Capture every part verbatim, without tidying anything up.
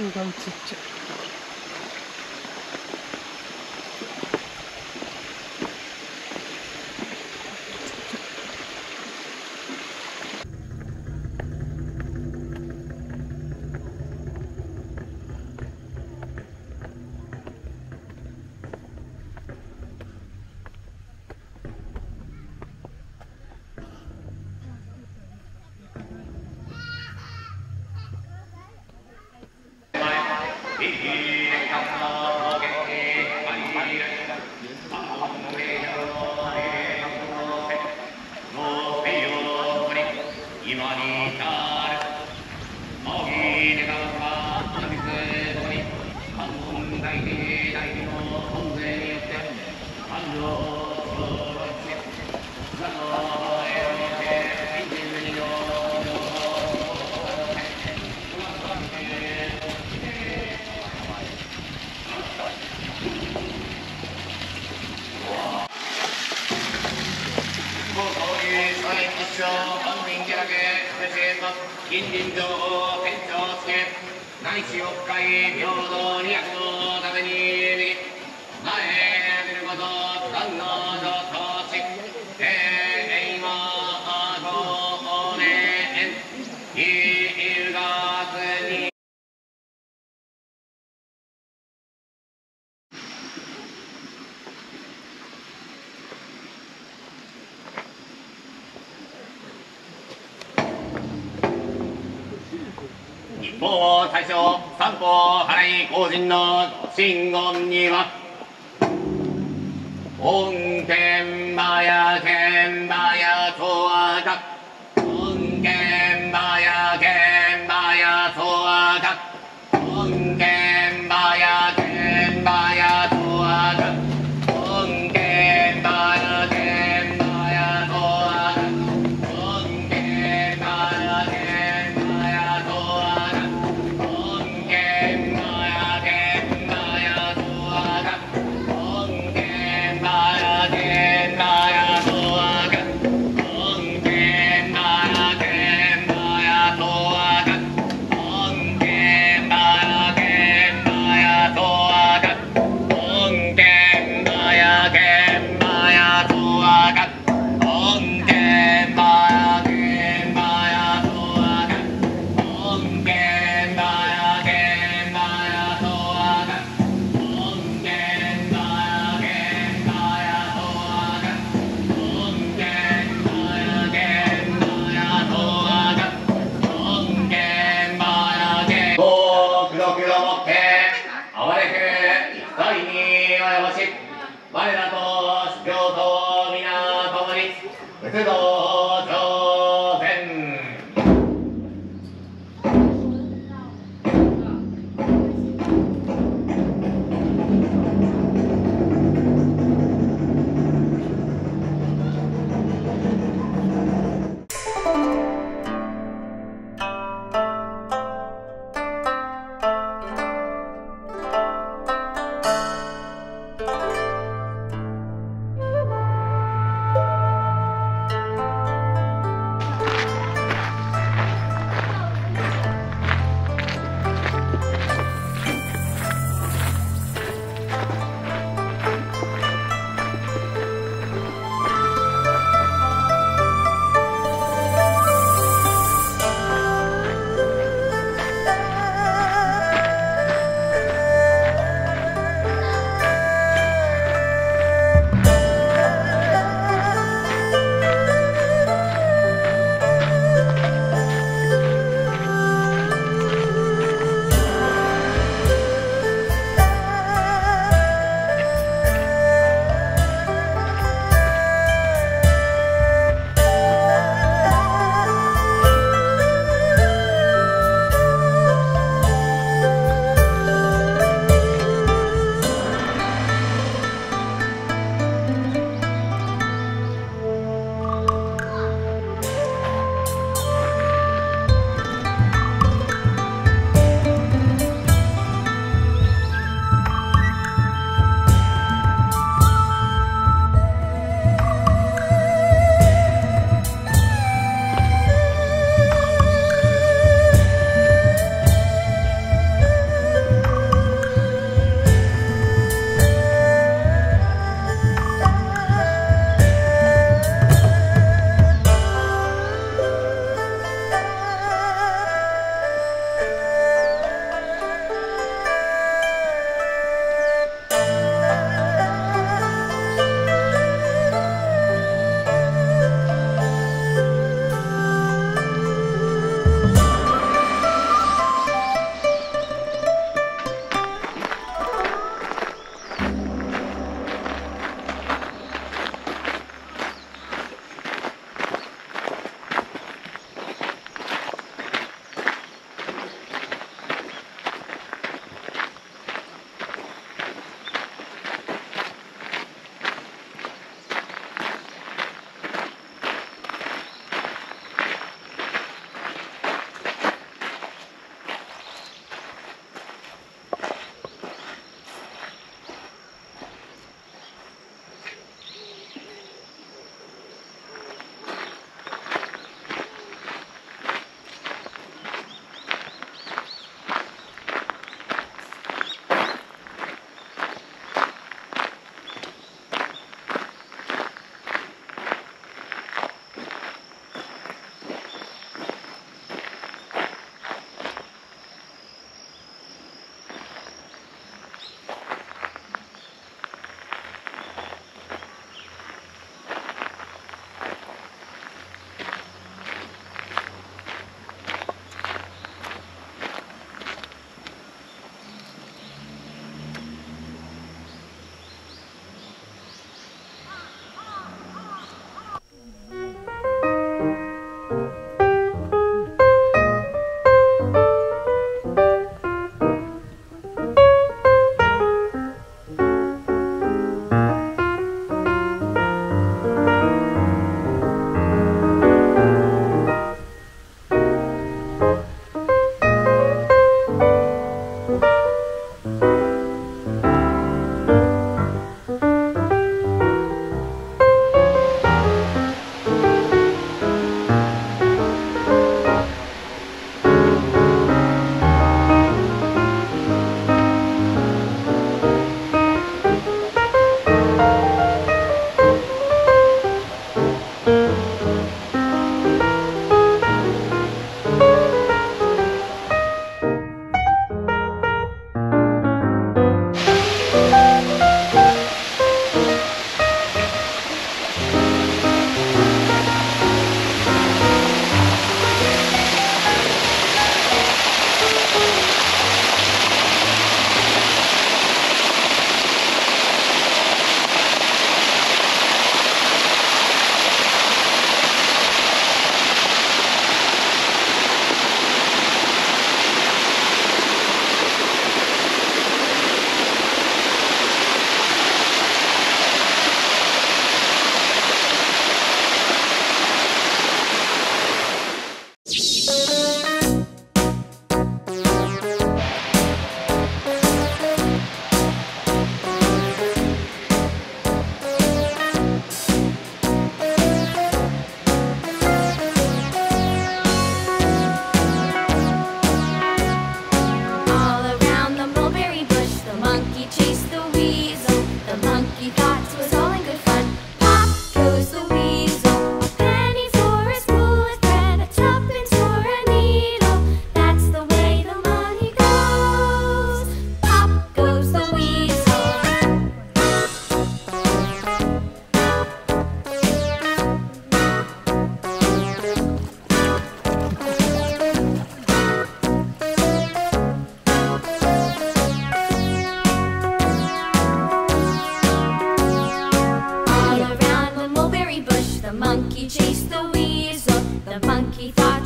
can go to church. Music.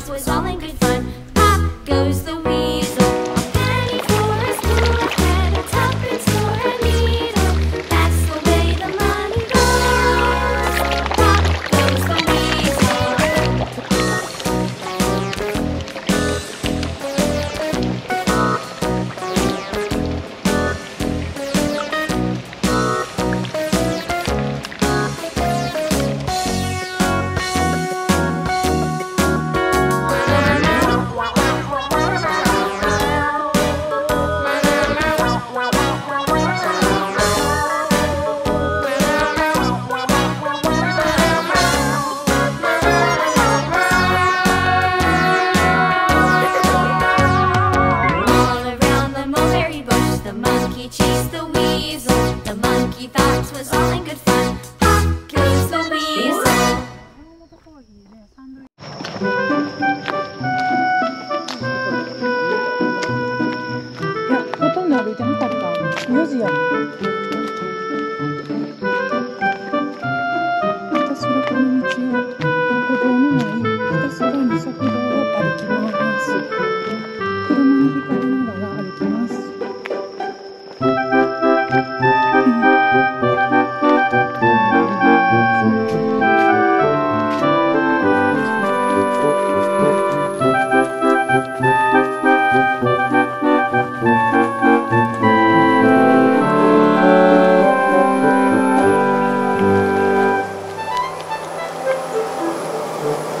dance was all in good fun. Pop goes the weasel, a penny for a spool of bread, a tuppence for a needle. That's the way the money goes. Pop goes the Thank you.